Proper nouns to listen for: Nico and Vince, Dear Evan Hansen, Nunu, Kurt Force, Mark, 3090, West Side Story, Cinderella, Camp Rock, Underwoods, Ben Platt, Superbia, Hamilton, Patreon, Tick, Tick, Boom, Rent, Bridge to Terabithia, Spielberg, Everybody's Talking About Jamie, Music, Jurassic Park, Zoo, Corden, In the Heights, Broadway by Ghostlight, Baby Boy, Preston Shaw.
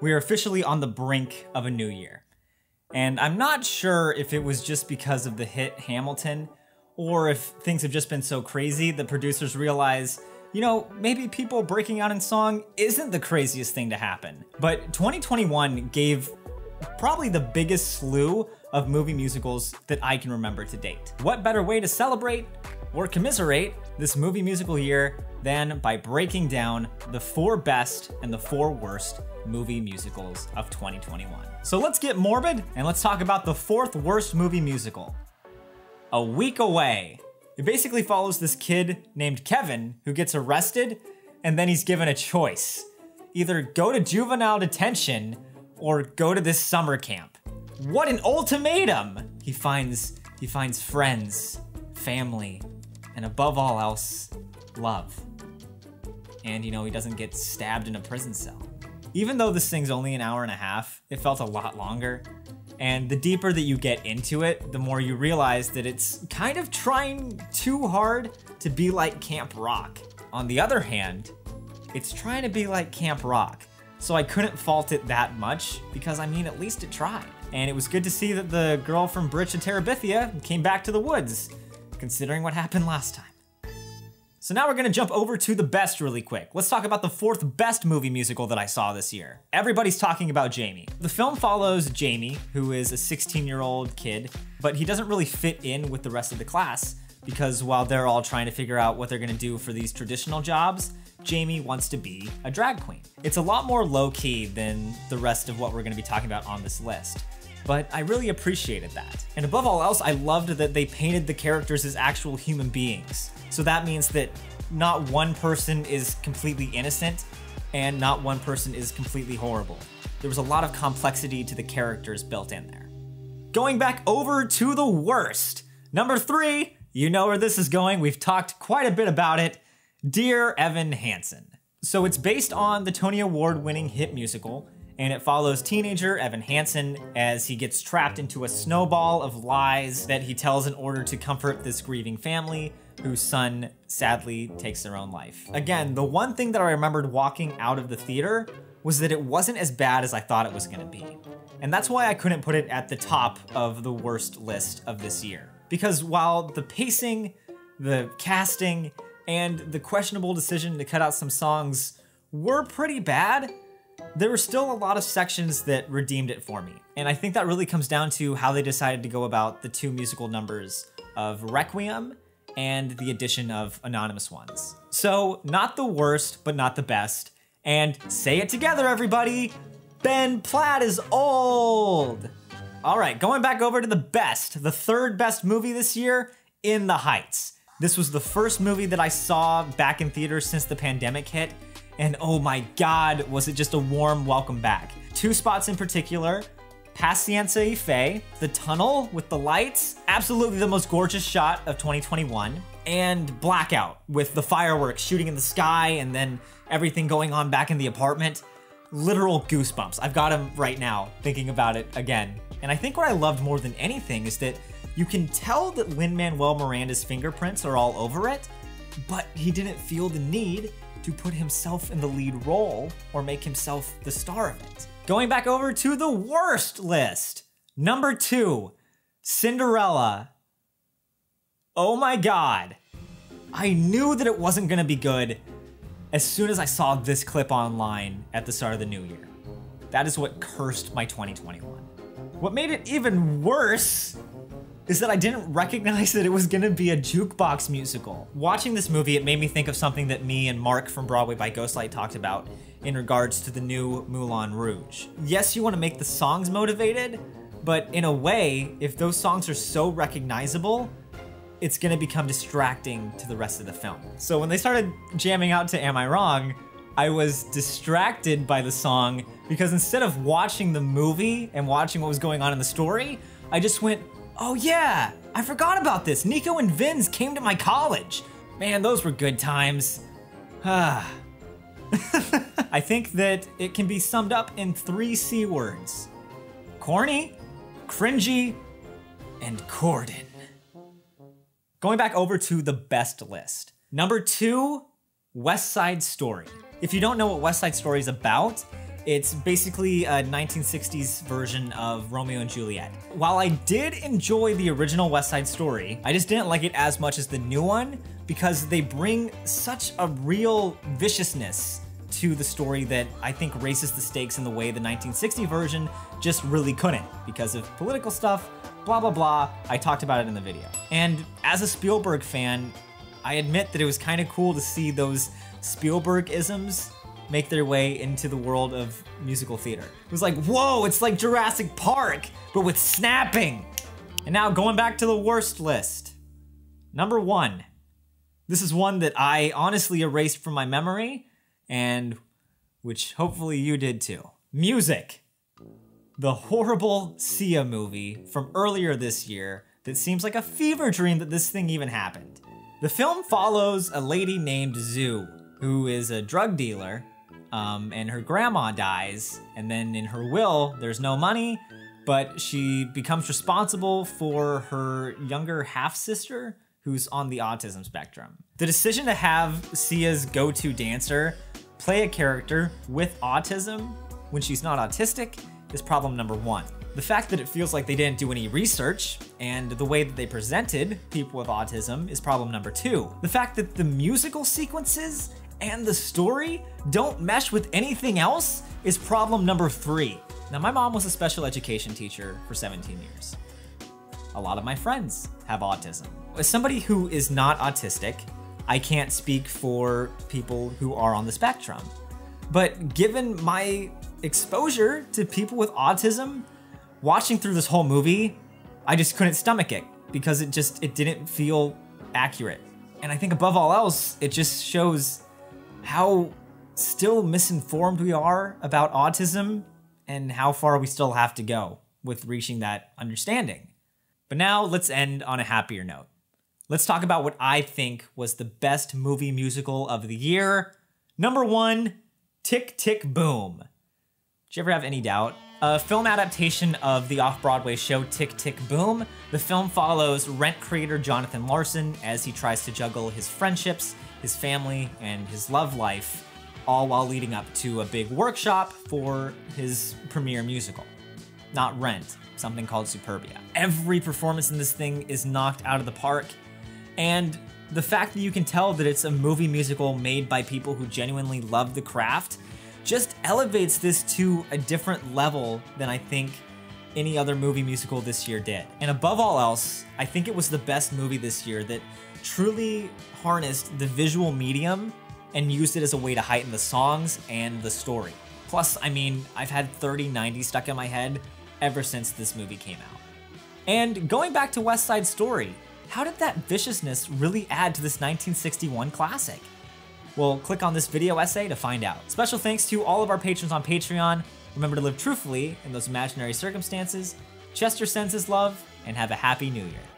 We are officially on the brink of a new year. And I'm not sure if it was just because of the hit Hamilton, or if things have just been so crazy that producers realize, you know, maybe people breaking out in song isn't the craziest thing to happen. But 2021 gave probably the biggest slew of movie musicals that I can remember to date. What better way to celebrate or commiserate this movie musical year than by breaking down the 4 best and the 4 worst movie musicals of 2021. So let's get morbid and let's talk about the 4th worst movie musical, A Week Away. It basically follows this kid named Kevin who gets arrested, and then he's given a choice. Either go to juvenile detention or go to this summer camp. What an ultimatum! He finds friends, family, and above all else, love. And you know, he doesn't get stabbed in a prison cell. Even though this thing's only an hour and a half, it felt a lot longer. And the deeper that you get into it, the more you realize that it's kind of trying too hard to be like Camp Rock. On the other hand, it's trying to be like Camp Rock. So I couldn't fault it that much because, I mean, at least it tried. And it was good to see that the girl from Bridge to Terabithia came back to the woods, considering what happened last time. So now we're gonna jump over to the best really quick. Let's talk about the 4th best movie musical that I saw this year. Everybody's Talking About Jamie. The film follows Jamie, who is a 16-year-old kid, but he doesn't really fit in with the rest of the class because while they're all trying to figure out what they're gonna do for these traditional jobs, Jamie wants to be a drag queen. It's a lot more low-key than the rest of what we're gonna be talking about on this list, but I really appreciated that. And above all else, I loved that they painted the characters as actual human beings. So that means that not one person is completely innocent and not one person is completely horrible. There was a lot of complexity to the characters built in there. Going back over to the worst. Number 3, you know where this is going. We've talked quite a bit about it. Dear Evan Hansen. So it's based on the Tony Award-winning hit musical, and it follows teenager Evan Hansen as he gets trapped into a snowball of lies that he tells in order to comfort this grieving family whose son sadly takes their own life. Again, the one thing that I remembered walking out of the theater was that it wasn't as bad as I thought it was gonna be. And that's why I couldn't put it at the top of the worst list of this year. Because while the pacing, the casting, and the questionable decision to cut out some songs were pretty bad, there were still a lot of sections that redeemed it for me. And I think that really comes down to how they decided to go about the 2 musical numbers of Requiem and the addition of Anonymous Ones. So not the worst, but not the best. And say it together, everybody. Ben Platt is old. All right, going back over to the best, the 3rd best movie this year, In the Heights. This was the first movie that I saw back in theaters since the pandemic hit. And oh my God, was it just a warm welcome back. 2 spots in particular, Paciencia y Fe, the tunnel with the lights, absolutely the most gorgeous shot of 2021, and Blackout with the fireworks shooting in the sky and then everything going on back in the apartment. Literal goosebumps. I've got them right now thinking about it again. And I think what I loved more than anything is that you can tell that Lin-Manuel Miranda's fingerprints are all over it, but he didn't feel the need to put himself in the lead role or make himself the star of it. Going back over to the worst list. Number 2, Cinderella. Oh my God. I knew that it wasn't gonna be good as soon as I saw this clip online at the start of the new year. That is what cursed my 2021. What made it even worse is that I didn't recognize that it was gonna be a jukebox musical. Watching this movie, it made me think of something that me and Mark from Broadway by Ghostlight talked about in regards to the new Moulin Rouge. Yes, you wanna make the songs motivated, but in a way, if those songs are so recognizable, it's gonna become distracting to the rest of the film. So when they started jamming out to Am I Wrong, I was distracted by the song because instead of watching the movie and watching what was going on in the story, I just went, oh yeah, I forgot about this. Nico and Vince came to my college. Man, those were good times. I think that it can be summed up in 3 C words. Corny, cringy, and Corden. Going back over to the best list. Number 2, West Side Story. If you don't know what West Side Story is about, It's basically a 1960s version of Romeo and Juliet. While I did enjoy the original West Side Story, I just didn't like it as much as the new one because they bring such a real viciousness to the story that I think raises the stakes in the way the 1960 version just really couldn't because of political stuff, blah, blah, blah. I talked about it in the video. And as a Spielberg fan, I admit that it was kind of cool to see those Spielberg-isms make their way into the world of musical theater. It was like, whoa, it's like Jurassic Park, but with snapping. And now going back to the worst list. Number 1. This is one that I honestly erased from my memory, and which hopefully you did too. Music. The horrible Sia movie from earlier this year that seems like a fever dream that this thing even happened. The film follows a lady named Zoo, who is a drug dealer, and her grandma dies, and then in her will, there's no money, but she becomes responsible for her younger half-sister, who's on the autism spectrum. The decision to have Sia's go-to dancer play a character with autism when she's not autistic is problem number 1. The fact that it feels like they didn't do any research and the way that they presented people with autism is problem number 2. The fact that the musical sequences and the story don't mesh with anything else is problem number 3. Now, my mom was a special education teacher for 17 years. A lot of my friends have autism. As somebody who is not autistic, I can't speak for people who are on the spectrum. But given my exposure to people with autism, watching through this whole movie, I just couldn't stomach it because it didn't feel accurate. And I think above all else, it just shows how still misinformed we are about autism and how far we still have to go with reaching that understanding. But now let's end on a happier note. Let's talk about what I think was the best movie musical of the year. Number 1, Tick, Tick, Boom. Did you ever have any doubt? A film adaptation of the off-Broadway show Tick, Tick, Boom. The film follows Rent creator Jonathan Larson as he tries to juggle his friendships, his family, and his love life, all while leading up to a big workshop for his premiere musical. Not Rent, something called Superbia. Every performance in this thing is knocked out of the park, and the fact that you can tell that it's a movie musical made by people who genuinely love the craft just elevates this to a different level than I think any other movie musical this year did. And above all else, I think it was the best movie this year that truly harnessed the visual medium and used it as a way to heighten the songs and the story. Plus, I mean, I've had 3090 stuck in my head ever since this movie came out. And going back to West Side Story, how did that viciousness really add to this 1961 classic? Well, click on this video essay to find out. Special thanks to all of our patrons on Patreon. Remember to live truthfully in those imaginary circumstances. Chester sends his love, and have a happy new year.